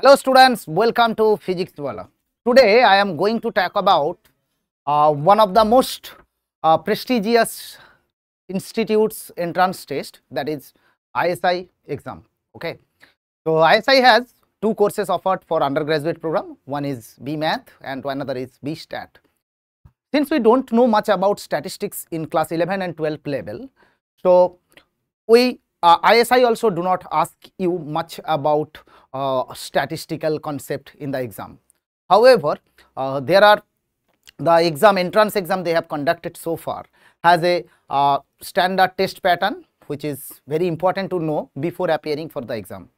Hello students, welcome to Physics Wallah. Today I am going to talk about one of the most prestigious institutes entrance test, that is ISI exam. Okay, so ISI has two courses offered for undergraduate program. One is B Math and another is B Stat. Since we don't know much about statistics in class 11 and 12 level, so we ISI also do not ask you much about statistical concept in the exam. However, there are the entrance exam they have conducted so far has a standard test pattern, which is very important to know before appearing for the exam.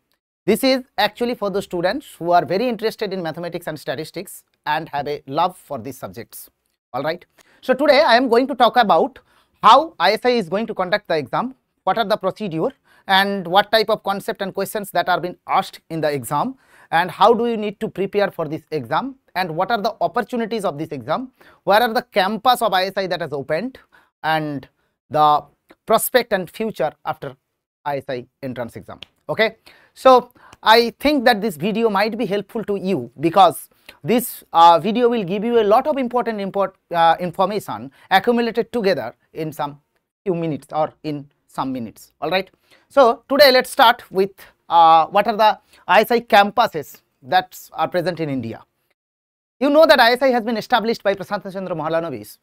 This is actually for the students who are very interested in mathematics and statistics and have a love for these subjects. All right. So today I am going to talk about how ISI is going to conduct the exam. What are the procedure and what type of concept and questions that are being asked in the exam, and how do you need to prepare for this exam, and what are the opportunities of this exam, where are the campus of ISI that has opened, and the prospect and future after ISI entrance exam. Okay, so I think that this video might be helpful to you, because this video will give you a lot of important information accumulated together in some few minutes or in some minutes. All right, so today let's start with what are the ISI campuses that are present in India. You know that ISI has been established by Prasanta Chandra Mahalanobis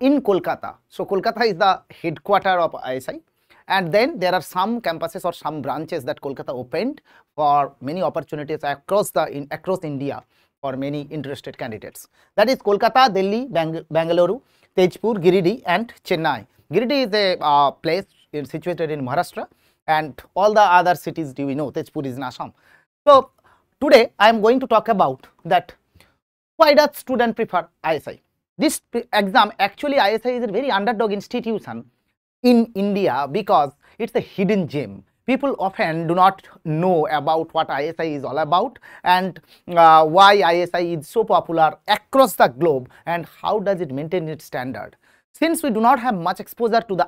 in Kolkata. So Kolkata is the headquarter of ISI, and then there are some campuses or some branches that Kolkata opened for many opportunities across across India for many interested candidates. That is Kolkata, Delhi, Bangalore, Tejpur, Giridi and Chennai. Giridi is a place situated in Maharashtra, and all the other cities do we know. Tejpur is in Assam. So today I am going to talk about that why does student prefer ISI. This exam, actually ISI is a very underdog institution in India because it's a hidden gem. People often do not know about what ISI is all about and why ISI is so popular across the globe and how does it maintain its standard. Since we do not have much exposure to the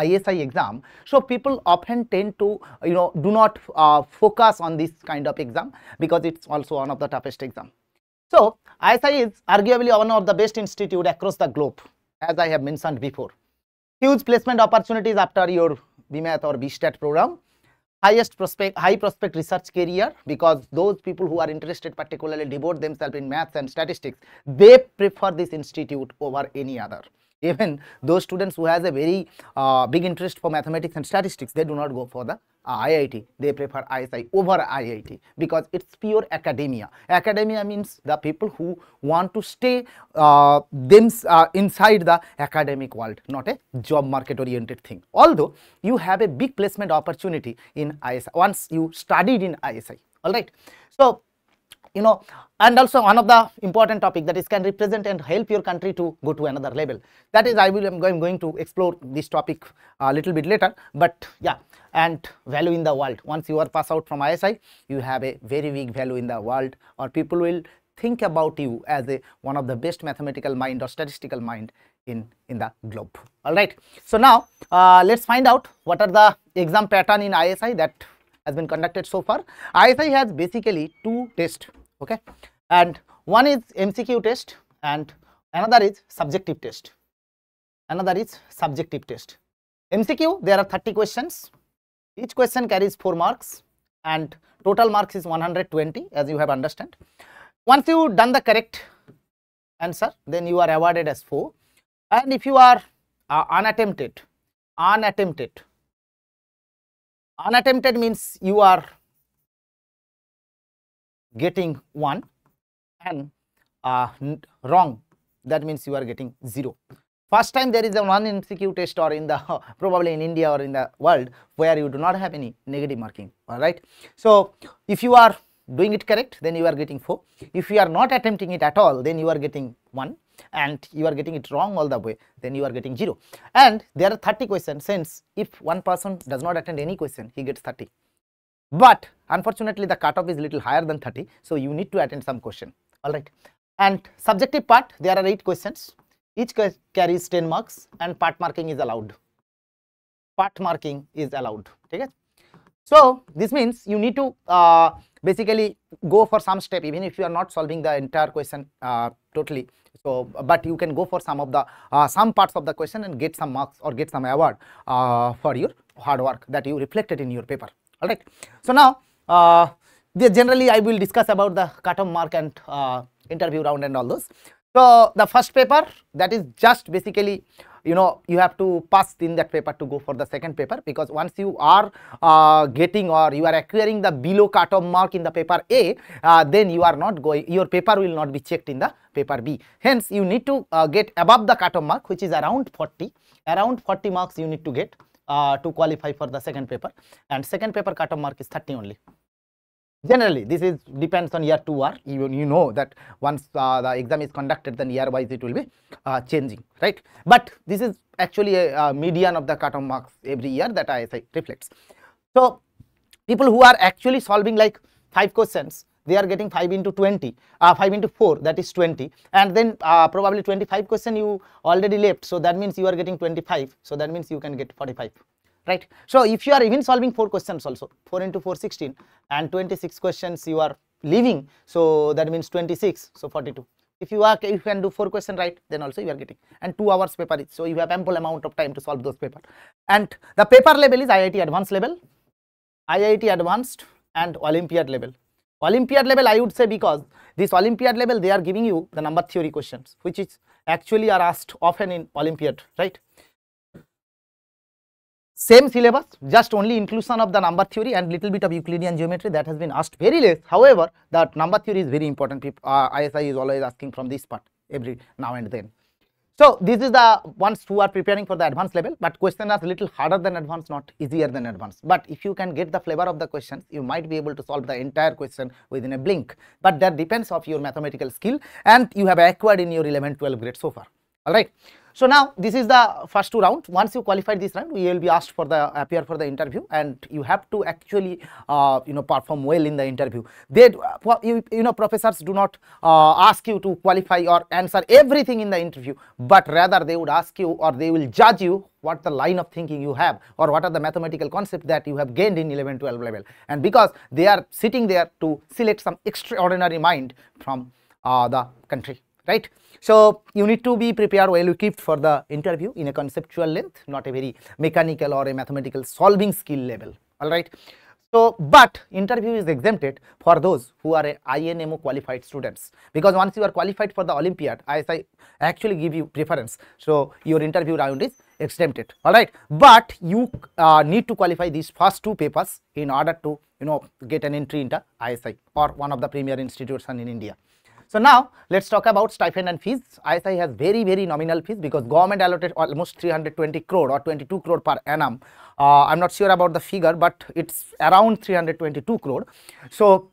ISI exam, so people often tend to, you know, do not focus on this kind of exam because it's also one of the toughest exam. So ISI is arguably one of the best institute across the globe, as I have mentioned before. Huge placement opportunities after your B Math or B Stat program. High prospect research career, because those people who are interested, particularly devote themselves in maths and statistics, they prefer this institute over any other. Even those students who has a very big interest for mathematics and statistics, they do not go for the IIT. They prefer ISI over IIT because it's pure academia. Academia means the people who want to stay inside the academic world, not a job market oriented thing. Although you have a big placement opportunity in ISI once you studied in ISI. All right. So, you know, and also one of the important topic that is can represent and help your country to go to another level. That is, I'm going to explore this topic a little bit later. But yeah, and value in the world. Once you are pass out from ISI, you have a very big value in the world, or people will think about you as a one of the best mathematical mind or statistical mind in the globe. All right. So now let's find out what are the exam pattern in ISI that has been conducted so far. ISI has basically two tests, okay, and one is MCQ test and another is subjective test. MCQ, there are 30 questions. Each question carries 4 marks and total marks is 120, as you have understand. Once you done the correct answer, then you are awarded as 4, and if you are unattempted means you are getting 1, and wrong, that means you are getting 0. First time there is a one MCQ test, or in the probably in India or in the world, where you do not have any negative marking. All right. So if you are doing it correct, then you are getting 4. If you are not attempting it at all, then you are getting 1, and you are getting it wrong all the way, then you are getting 0. And there are 30 questions. Since if one person does not attend any question, he gets 30. But unfortunately the cutoff is little higher than 30, so you need to attend some question. All right. And subjective part, there are 8 questions. Each carries 10 marks, and part marking is allowed. So this means you need to basically go for some step, even if you are not solving the entire question totally. So, but you can go for some of the some parts of the question and get some marks or get some award for your hard work that you reflected in your paper. All right. So now, generally I will discuss about the cut-off mark and interview round and all those. So the first paper, that is just basically, you know, you have to pass in that paper to go for the second paper, because once you are getting or you are acquiring the below cutoff mark in the paper A, then you are not going, your paper will not be checked in the paper B. Hence, you need to get above the cutoff mark, which is around 40. Around 40 marks you need to get to qualify for the second paper, and second paper cutoff mark is 30 only. Generally, this is depends on year to year. You know that once the exam is conducted, then year-wise it will be changing, right? But this is actually a median of the cutoff marks every year that ISI reflects. So, people who are actually solving like 5 questions, they are getting 5 into 4, that is 20, and then probably 25 question you already left. So that means you are getting 25. So that means you can get 45. Right. So, if you are even solving 4 questions also, 4 into 4, 16 and 26 questions you are leaving, so that means 26, so 42. If you are, you can do 4 questions right, then also you are getting, and 2 hours paper is, so you have ample amount of time to solve those papers. And the paper level is IIT advanced level, IIT advanced and Olympiad level. Olympiad level I would say, because this Olympiad level they are giving you the number theory questions, which is actually are asked often in Olympiad, right. Same syllabus, just only inclusion of the number theory and little bit of Euclidean geometry that has been asked very less. However, that number theory is very important. ISI is always asking from this part every now and then. So, this is the ones who are preparing for the advanced level, but questions are little harder than advanced, not easier than advanced. But if you can get the flavor of the questions, you might be able to solve the entire question within a blink. But that depends on your mathematical skill and you have acquired in your 11th, 12th grade so far. Alright. So now this is the first 2 rounds. Once you qualify this round, you will be asked for the appear for the interview, and you have to actually you know, perform well in the interview. They you know, professors do not ask you to qualify or answer everything in the interview, but rather they would ask you, or they will judge you what the line of thinking you have, or what are the mathematical concepts that you have gained in 11, 12 level. And because they are sitting there to select some extraordinary mind from the country. Right. So, you need to be prepared well equipped for the interview in a conceptual length, not a very mechanical or a mathematical solving skill level. All right. So, but interview is exempted for those who are INMO qualified students, because once you are qualified for the Olympiad, ISI actually give you preference. So, your interview round is exempted. All right. But you need to qualify these first 2 papers in order to, you know, get an entry into ISI or one of the premier institutions in India. So now let's talk about stipend and fees. ISI has very, very nominal fees, because government allotted almost 320 crore or 22 crore per annum. I'm not sure about the figure, but it's around 322 crore. So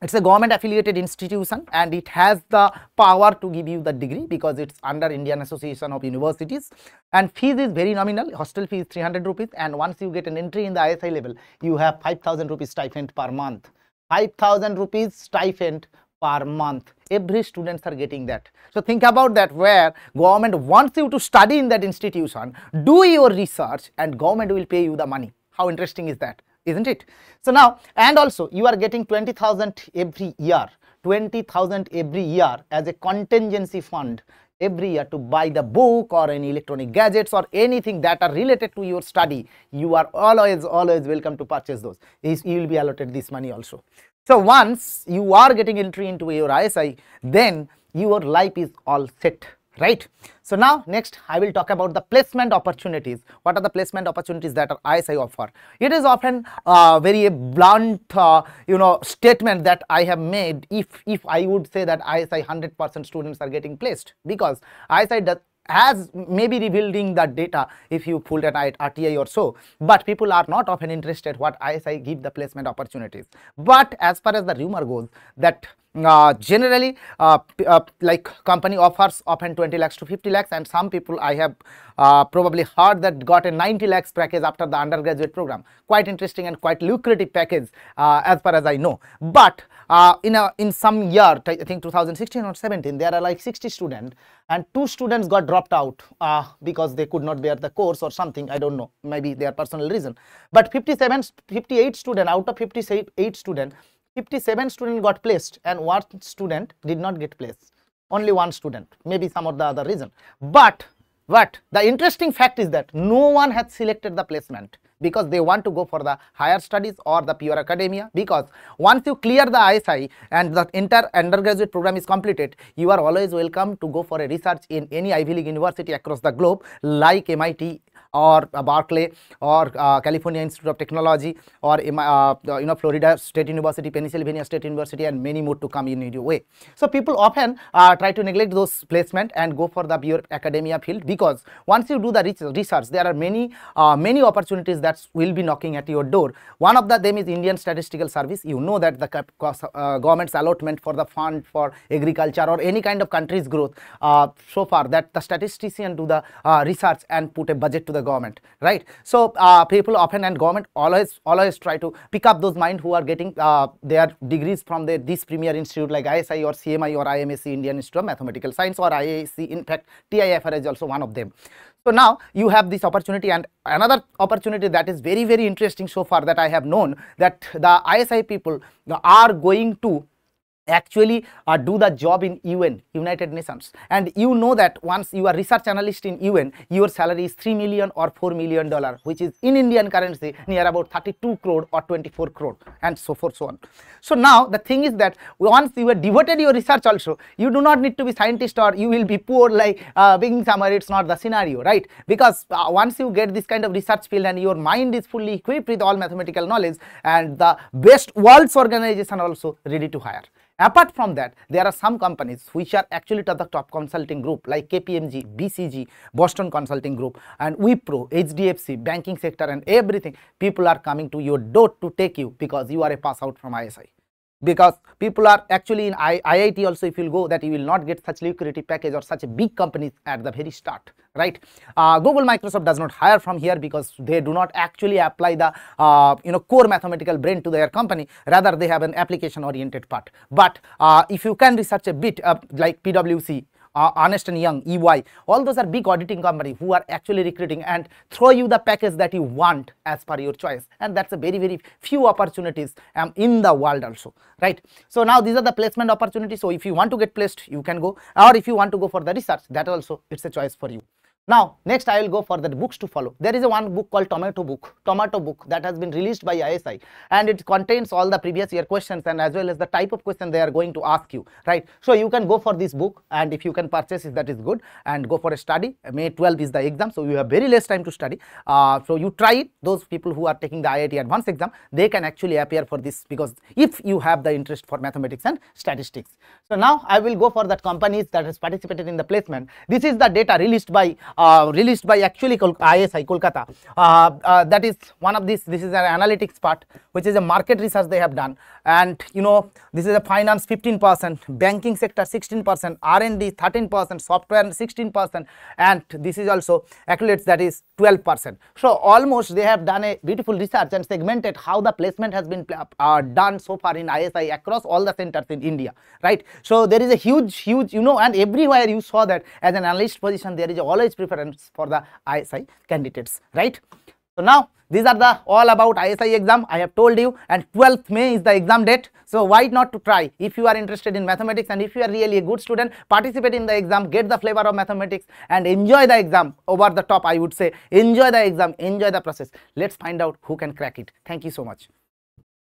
it's a government affiliated institution, and it has the power to give you the degree because it's under Indian Association of Universities, and fees is very nominal. Hostel fee is 300 rupees, and once you get an entry in the ISI level, you have 5,000 rupees stipend per month. 5,000 rupees stipend per month. Every students are getting that. So think about that, where government wants you to study in that institution, do your research, and government will pay you the money. How interesting is that, isn't it? So now, and also you are getting 20,000 every year, 20,000 every year as a contingency fund every year to buy the book or any electronic gadgets or anything that are related to your study. You are always welcome to purchase those. You will be allotted this money also. So, once you are getting entry into your ISI, then your life is all set, right? So, now next I will talk about the placement opportunities. What are the placement opportunities that ISI offer? It is often very blunt, you know, statement that I have made if I would say that ISI 100% students are getting placed, because ISI does has maybe revealing that data if you pulled an RTI or so, but people are not often interested what ISI give the placement opportunities. But as far as the rumor goes, that generally like company offers often 20 lakhs to 50 lakhs, and some people I have probably heard that got a 90 lakhs package after the undergraduate program. Quite interesting and quite lucrative package as far as I know. But in some year, I think 2016 or 17, there are like 60 students, and 2 students got dropped out because they could not bear the course or something. I don't know, maybe their personal reason. But 58 students out of 58 students, 57 students got placed and one student did not get placed. Only one student, maybe some of the other reason. But the interesting fact is that no one had selected the placement because they want to go for the higher studies or the pure academia, because once you clear the ISI and the entire undergraduate program is completed, you are always welcome to go for a research in any Ivy League university across the globe like MIT or Barclay or California Institute of Technology or Florida State University, Pennsylvania State University, and many more to come in your way. So people often try to neglect those placement and go for the pure academia field, because once you do the research, there are many opportunities that will be knocking at your door. One of them is Indian Statistical Service. You know that the government's allotment for the fund for agriculture or any kind of country's growth so far that the statistician do the research and put a budget to the government, right? So people often, and government always try to pick up those minds who are getting their degrees from this premier institute like ISI or CMI or IMAC, Indian Institute of Mathematical Science, or IIC. In fact, TIFR is also one of them. So now you have this opportunity, and another opportunity that is very, very interesting so far that I have known, that the ISI people are going to actually do the job in UN, United Nations. And you know that once you are research analyst in UN, your salary is $3 million or $4 million, which is in Indian currency near about 32 crore or 24 crore and so forth, so on. So now the thing is that once you are devoted your research also, you do not need to be scientist or you will be poor like being somewhere. It's not the scenario, right? Because once you get this kind of research field and your mind is fully equipped with all mathematical knowledge, and the best world's organization also ready to hire. Apart from that, there are some companies which are actually to the top consulting group like KPMG, BCG, Boston Consulting Group, and Wipro, HDFC, banking sector and everything. People are coming to your door to take you because you are a pass out from ISI. Because people are actually in IIT also, if you go, that you will not get such lucrative package or such a big companies at the very start, right? Google, Microsoft does not hire from here because they do not actually apply the core mathematical brain to their company. Rather, they have an application oriented part. But if you can research a bit like PwC, Ernst & Young, EY, all those are big auditing companies who are actually recruiting and throw you the package that you want as per your choice. And that's a very, very few opportunities in the world also, right? So now these are the placement opportunities. So if you want to get placed, you can go, or if you want to go for the research, that also it's a choice for you. Now, next I will go for the books to follow. There is one book called Tomato Book that has been released by ISI, and it contains all the previous year questions and as well as the type of question they are going to ask you, right? So you can go for this book, and if you can purchase it, that is good, and go for a study. May 12 is the exam, so you have very less time to study. So you try it. Those people who are taking the IIT advanced exam, they can actually appear for this, because if you have the interest for mathematics and statistics. So now I will go for that companies that has participated in the placement. This is the data released by actually ISI Kolkata. That is one of these. This is an analytics part, which is a market research they have done, and you know, this is a finance 15%, banking sector 16%, R&D 13%, software 16%, and this is also accolades, that is 12%. So almost they have done a beautiful research and segmented how the placement has been done so far in ISI across all the centers in India, right? So there is a huge, and everywhere you saw that as an analyst position, there is always preference for the ISI candidates, right? So now these are the all about ISI exam I have told you, and 12th May is the exam date. So why not to try? If you are interested in mathematics and if you are really a good student, participate in the exam, get the flavor of mathematics and enjoy the exam over the top. I would say enjoy the exam, enjoy the process. Let's find out who can crack it. Thank you so much.